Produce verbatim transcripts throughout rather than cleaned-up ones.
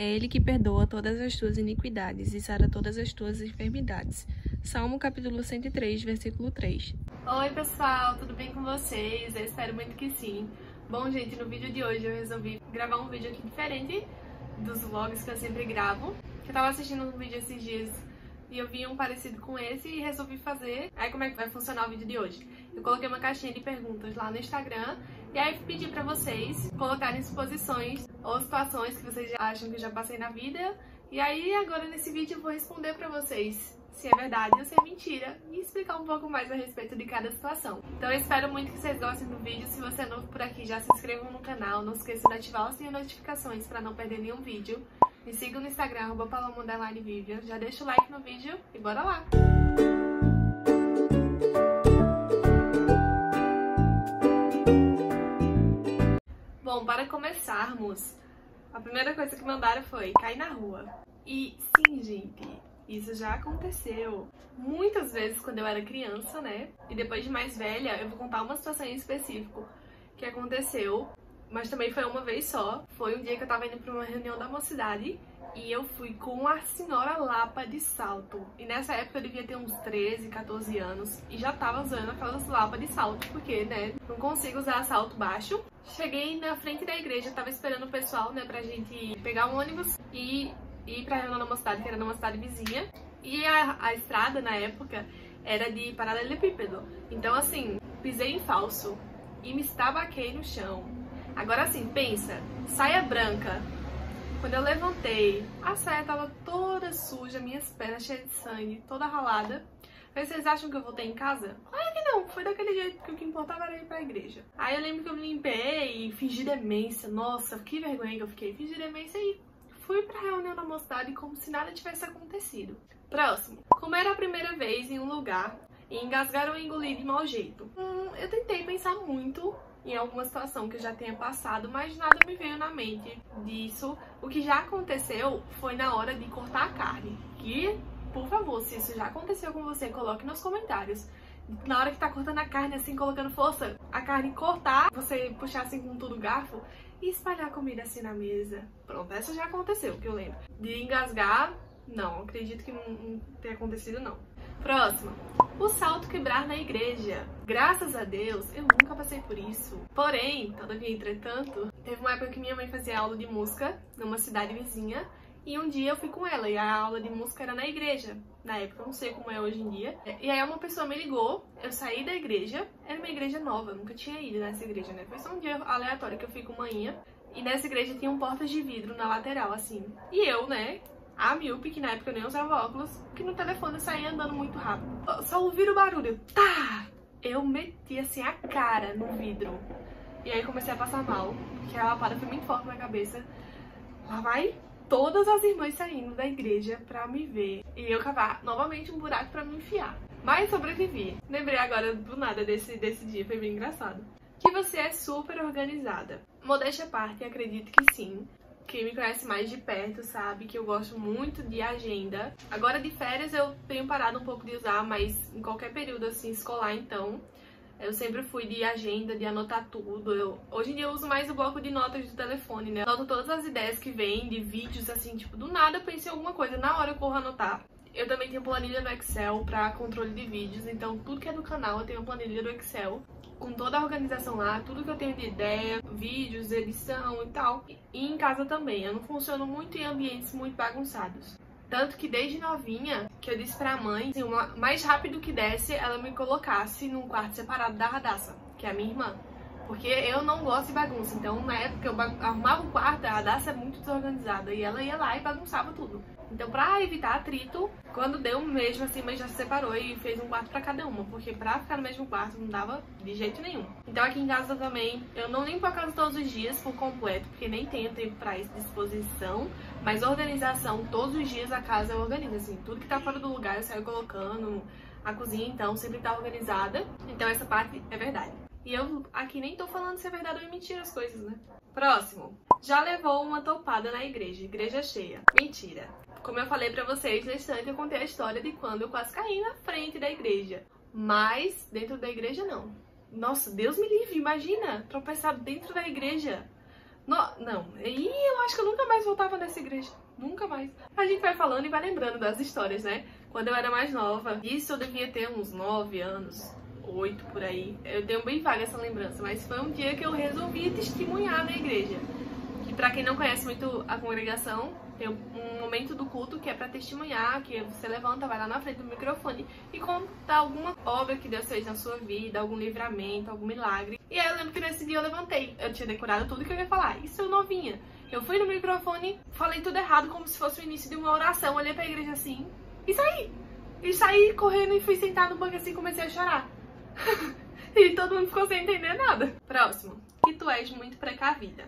É Ele que perdoa todas as tuas iniquidades e sara todas as tuas enfermidades. Salmo capítulo cento e três, versículo três. Oi pessoal, tudo bem com vocês? Eu espero muito que sim. Bom gente, no vídeo de hoje eu resolvi gravar um vídeo aqui diferente dos vlogs que eu sempre gravo. Eu tava assistindo um vídeo esses dias e eu vi um parecido com esse e resolvi fazer. Aí como é que vai funcionar o vídeo de hoje? Eu coloquei uma caixinha de perguntas lá no Instagram e aí pedi pra vocês colocarem suposições ou situações que vocês acham que já passei na vida. E aí agora nesse vídeo eu vou responder pra vocês se é verdade ou se é mentira e explicar um pouco mais a respeito de cada situação. Então eu espero muito que vocês gostem do vídeo. Se você é novo por aqui, já se inscrevam no canal. Não esqueçam de ativar o sininho de notificações pra não perder nenhum vídeo. Me sigam no Instagram, Paloma Vivian. Já deixa o like no vídeo e bora lá! Bom, para começarmos, a primeira coisa que mandaram foi cair na rua. E sim, gente, isso já aconteceu muitas vezes quando eu era criança, né? E depois de mais velha, eu vou contar uma situação em específico que aconteceu, mas também foi uma vez só. Foi um dia que eu tava indo pra uma reunião da mocidade e eu fui com a senhora Lapa de salto. E nessa época eu devia ter uns treze, quatorze anos e já tava usando aquelas lapas de salto, porque, né, não consigo usar salto baixo. Cheguei na frente da igreja, tava esperando o pessoal, né, pra gente pegar um ônibus e ir pra reunião numa cidade, que era numa cidade vizinha. E a, a estrada, na época, era de paralelepípedo. Então, assim, pisei em falso e me estabaquei no chão. Agora, assim, pensa, saia branca. Quando eu levantei, a saia tava toda suja, minhas pernas cheias de sangue, toda ralada. Aí vocês acham que eu voltei em casa? Claro que não, foi daquele jeito, que o que importava era ir pra igreja. Aí eu lembro que eu me limpei e fingi demência. Nossa, que vergonha que eu fiquei. Fingi demência e fui pra reunião da mocidade como se nada tivesse acontecido. Próximo. Como era a primeira vez em um lugar e engasgaram e engoli de mau jeito. Hum, eu tentei pensar muito em alguma situação que eu já tenha passado, mas nada me veio na mente disso. O que já aconteceu foi na hora de cortar a carne. Que, por favor, se isso já aconteceu com você, coloque nos comentários. Na hora que tá cortando a carne, assim, colocando força, a carne cortar, você puxar assim com tudo o garfo e espalhar a comida assim na mesa. Pronto, essa já aconteceu, que eu lembro. De engasgar, não, acredito que não, não tenha acontecido, não. Próximo. O salto quebrar na igreja. Graças a Deus, eu nunca passei por isso. Porém, todavia, entretanto, teve uma época que minha mãe fazia aula de música numa cidade vizinha e um dia eu fui com ela e a aula de música era na igreja. Na época, não sei como é hoje em dia. E aí uma pessoa me ligou, eu saí da igreja, era uma igreja nova, eu nunca tinha ido nessa igreja, né? Foi só um dia aleatório que eu fui com manhã e nessa igreja tinha um portas de vidro na lateral, assim. E eu, né, a míope, que na época eu nem usava óculos, que no telefone eu saía andando muito rápido. Só ouvir o barulho, tá! Eu meti assim a cara no vidro. E aí comecei a passar mal, porque a lapada foi muito forte na cabeça. Lá vai todas as irmãs saindo da igreja pra me ver. E eu cavar novamente um buraco pra me enfiar. Mas sobrevivi. Lembrei agora do nada desse, desse dia, foi bem engraçado. Que você é super organizada. Modéstia à parte, acredito que sim. Quem me conhece mais de perto sabe que eu gosto muito de agenda. Agora de férias eu tenho parado um pouco de usar, mas em qualquer período assim escolar, então, eu sempre fui de agenda, de anotar tudo. Eu, hoje em dia eu uso mais o bloco de notas do telefone, né? Eu anoto todas as ideias que vêm de vídeos, assim, tipo, do nada eu pensei em alguma coisa, na hora eu corro anotar. Eu também tenho planilha no Excel para controle de vídeos, então tudo que é do canal eu tenho planilha do Excel, com toda a organização lá, tudo que eu tenho de ideia, vídeos, edição e tal. E em casa também, eu não funciono muito em ambientes muito bagunçados. Tanto que desde novinha, que eu disse pra mãe, assim, uma, mais rápido que desse, ela me colocasse num quarto separado da Radaça, que é a minha irmã. Porque eu não gosto de bagunça, então na época eu arrumava o quarto, a Radaça é muito desorganizada, e ela ia lá e bagunçava tudo. Então pra evitar atrito, quando deu mesmo assim, mas já se separou e fez um quarto pra cada uma, porque pra ficar no mesmo quarto não dava de jeito nenhum. Então aqui em casa também, eu não limpo a casa todos os dias por completo, porque nem tenho tempo pra isso, disposição, mas organização, todos os dias a casa eu organizo, assim, tudo que tá fora do lugar eu saio colocando, a cozinha então sempre tá organizada, então essa parte é verdade. E eu aqui nem tô falando se é verdade ou mentira as coisas, né? Próximo. Já levou uma topada na igreja, igreja cheia. Mentira. Como eu falei pra vocês, no instante eu contei a história de quando eu quase caí na frente da igreja. Mas dentro da igreja não. Nossa, Deus me livre, imagina tropeçar dentro da igreja. No, não, e eu acho que eu nunca mais voltava nessa igreja. Nunca mais. A gente vai falando e vai lembrando das histórias, né? Quando eu era mais nova, isso eu devia ter uns nove anos, oito por aí. Eu tenho bem vaga essa lembrança, mas foi um dia que eu resolvi testemunhar na igreja. Que pra quem não conhece muito a congregação, tem um momento do culto que é pra testemunhar, que você levanta, vai lá na frente do microfone e conta alguma obra que Deus fez na sua vida, algum livramento, algum milagre. E aí eu lembro que nesse dia eu levantei, eu tinha decorado tudo que eu ia falar, isso eu novinha. Eu fui no microfone, falei tudo errado, como se fosse o início de uma oração, olhei pra igreja assim, e saí! E saí correndo e fui sentar no banco assim e comecei a chorar. E todo mundo ficou sem entender nada. Próximo, que tu és muito precavida.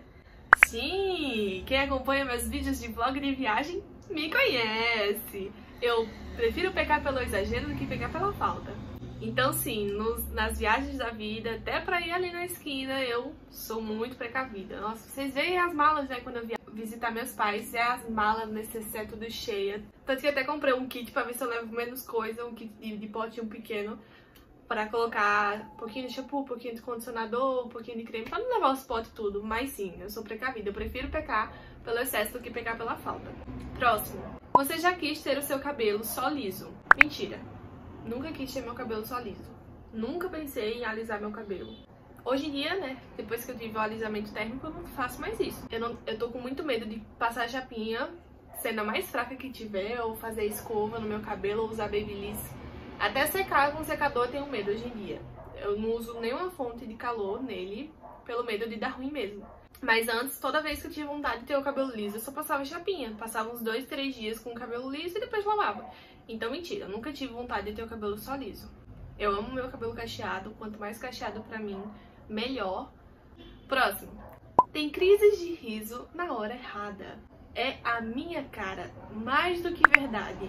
Sim, quem acompanha meus vídeos de vlog de viagem me conhece. Eu prefiro pecar pelo exagero do que pecar pela falta. Então sim, nos, nas viagens da vida, até pra ir ali na esquina, eu sou muito precavida. Nossa, vocês veem as malas, né, quando eu via visitar meus pais, é as malas necessárias tudo cheia. Tanto que até comprei um kit pra ver se eu levo menos coisa, um kit de, de potinho pequeno, pra colocar um pouquinho de shampoo, um pouquinho de condicionador, um pouquinho de creme, pra não levar os potes tudo. Mas sim, eu sou precavida, eu prefiro pecar pelo excesso do que pecar pela falta. Próximo. Você já quis ter o seu cabelo só liso? Mentira. Nunca quis ter meu cabelo só liso. Nunca pensei em alisar meu cabelo. Hoje em dia, né, depois que eu tive o alisamento térmico, eu não faço mais isso. Eu, não, eu tô com muito medo de passar chapinha, sendo a mais fraca que tiver, ou fazer escova no meu cabelo, ou usar babyliss. Até secar com secador eu tenho medo hoje em dia. Eu não uso nenhuma fonte de calor nele, pelo medo de dar ruim mesmo. Mas antes, toda vez que eu tinha vontade de ter o cabelo liso, eu só passava chapinha. Passava uns dois, três dias com o cabelo liso e depois lavava. Então, mentira, eu nunca tive vontade de ter o cabelo só liso. Eu amo meu cabelo cacheado. Quanto mais cacheado pra mim, melhor. Próximo. Tem crises de riso na hora errada. É a minha cara, mais do que verdade.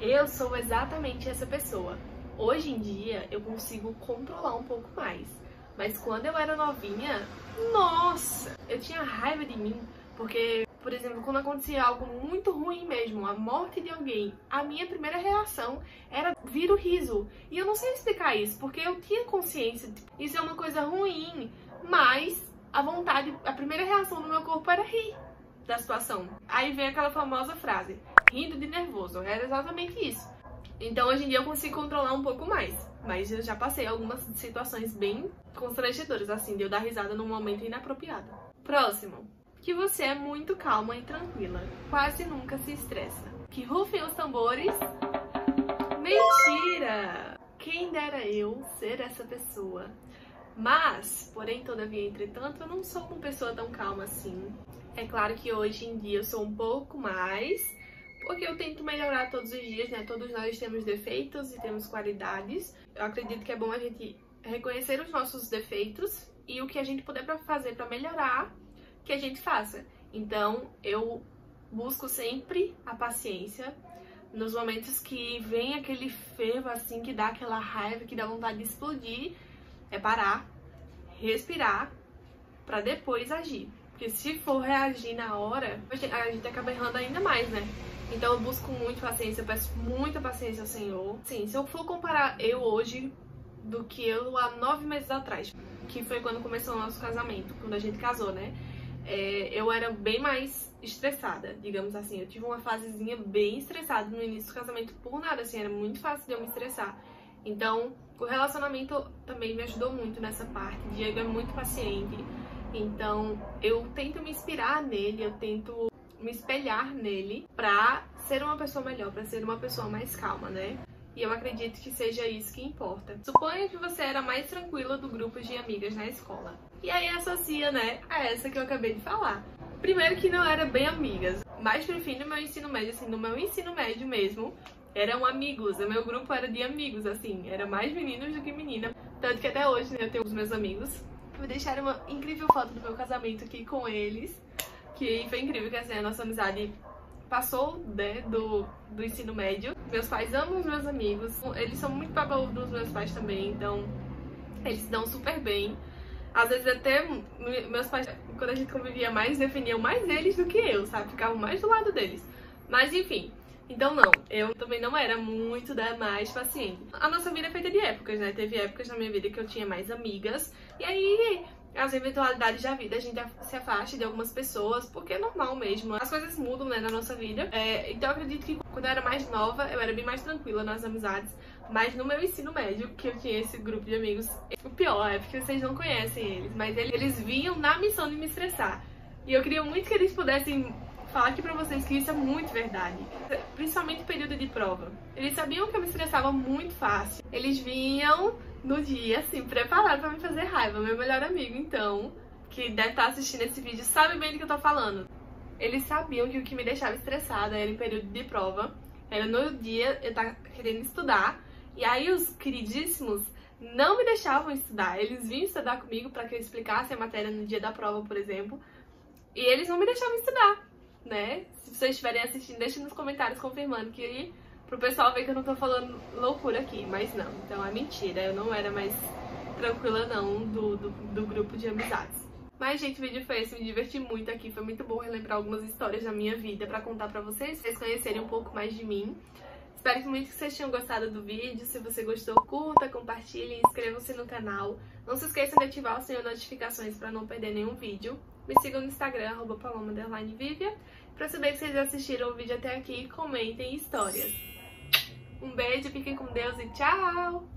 Eu sou exatamente essa pessoa. Hoje em dia, eu consigo controlar um pouco mais. Mas quando eu era novinha, nossa, eu tinha raiva de mim, porque, por exemplo, quando acontecia algo muito ruim mesmo, a morte de alguém, a minha primeira reação era vir o riso. E eu não sei explicar isso, porque eu tinha consciência de que isso é uma coisa ruim, mas a vontade, a primeira reação do meu corpo era rir da situação. Aí vem aquela famosa frase, rindo de nervoso, era exatamente isso. Então hoje em dia eu consigo controlar um pouco mais. Mas eu já passei algumas situações bem constrangedoras, assim, de eu dar risada num momento inapropriado. Próximo. Que você é muito calma e tranquila. Quase nunca se estressa. Que rufem os tambores. Mentira! Quem dera eu ser essa pessoa. Mas, porém, todavia, entretanto, eu não sou uma pessoa tão calma assim. É claro que hoje em dia eu sou um pouco mais... Porque eu tento melhorar todos os dias, né? Todos nós temos defeitos e temos qualidades. Eu acredito que é bom a gente reconhecer os nossos defeitos e o que a gente puder fazer para melhorar, que a gente faça. Então, eu busco sempre a paciência nos momentos que vem aquele fervo, assim, que dá aquela raiva, que dá vontade de explodir. É parar, respirar, para depois agir. Porque se for reagir na hora, a gente acaba errando ainda mais, né? Então eu busco muito paciência, eu peço muita paciência ao Senhor. Sim, se eu for comparar eu hoje do que eu há nove meses atrás, que foi quando começou o nosso casamento, quando a gente casou, né? É, eu era bem mais estressada, digamos assim. Eu tive uma fasezinha bem estressada no início do casamento por nada, assim, era muito fácil de eu me estressar. Então o relacionamento também me ajudou muito nessa parte. Diego é muito paciente, então eu tento me inspirar nele, eu tento... me espelhar nele pra ser uma pessoa melhor, pra ser uma pessoa mais calma, né? E eu acredito que seja isso que importa. Suponha que você era mais tranquila do grupo de amigas na escola. E aí associa, né, a essa que eu acabei de falar. Primeiro que não era bem amigas, mas no fim do meu ensino médio, assim, no meu ensino médio mesmo, eram amigos, o meu grupo era de amigos, assim, era mais meninos do que menina. Tanto que até hoje, né, eu tenho os meus amigos. Vou deixar uma incrível foto do meu casamento aqui com eles. Que foi incrível, que assim, a nossa amizade passou, né, do, do ensino médio. Meus pais amam os meus amigos, eles são muito papo dos meus pais também, então eles se dão super bem. Às vezes até meus pais, quando a gente convivia mais, definiam mais eles do que eu, sabe? Ficavam mais do lado deles. Mas enfim, então não, eu também não era muito da mais paciente. A nossa vida é feita de épocas, né? Teve épocas na minha vida que eu tinha mais amigas, e aí... as eventualidades da vida, a gente se afasta de algumas pessoas, porque é normal mesmo. As coisas mudam, né, na nossa vida. É, então eu acredito que quando eu era mais nova, eu era bem mais tranquila nas amizades. Mas no meu ensino médio, que eu tinha esse grupo de amigos, o pior é porque vocês não conhecem eles, mas eles vinham na missão de me estressar. E eu queria muito que eles pudessem falar aqui pra vocês que isso é muito verdade. Principalmente no período de prova. Eles sabiam que eu me estressava muito fácil. Eles vinham no dia, assim, preparados pra me fazer raiva. Meu melhor amigo, então, que deve estar assistindo esse vídeo, sabe bem do que eu tô falando. Eles sabiam que o que me deixava estressada era em período de prova. Era no dia, eu tava querendo estudar. E aí os queridíssimos não me deixavam estudar. Eles vinham estudar comigo pra que eu explicasse a matéria no dia da prova, por exemplo. E eles não me deixavam estudar, né? Se vocês estiverem assistindo, deixem nos comentários confirmando que... Pro pessoal ver que eu não tô falando loucura aqui, mas não. Então é mentira, eu não era mais tranquila não do, do, do grupo de amizades. Mas, gente, o vídeo foi esse, me diverti muito aqui. Foi muito bom relembrar algumas histórias da minha vida pra contar pra vocês, pra vocês conhecerem um pouco mais de mim. Espero muito que vocês tenham gostado do vídeo. Se você gostou, curta, compartilhe, inscrevam-se no canal. Não se esqueçam de ativar o sininho de notificações pra não perder nenhum vídeo. Me sigam no Instagram, arroba Paloma Vivian. Pra saber se vocês assistiram o vídeo até aqui, comentem histórias. Um beijo, fiquem com Deus e tchau!